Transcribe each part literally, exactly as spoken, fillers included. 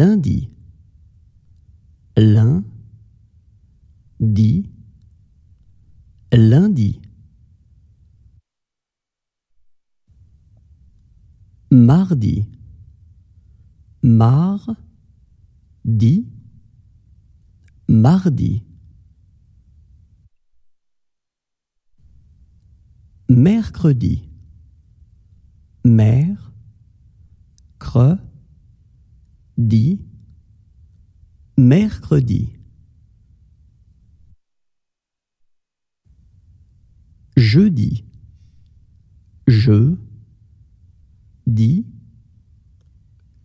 lundi, lin, di, lundi. Mardi, mar, di, mardi. Mercredi, mer, cre, di, mercredi. Jeudi, je, di,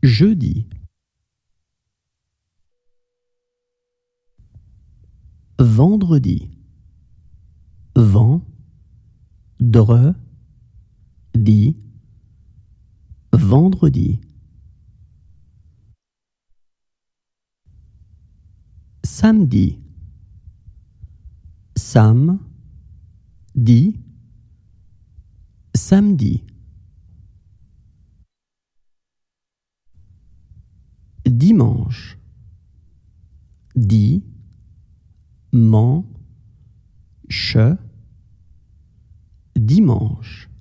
jeudi. Vendredi, vent, dre, di, vendredi. Samedi, sam, di, samedi. Dimanche, di, man, che, dimanche.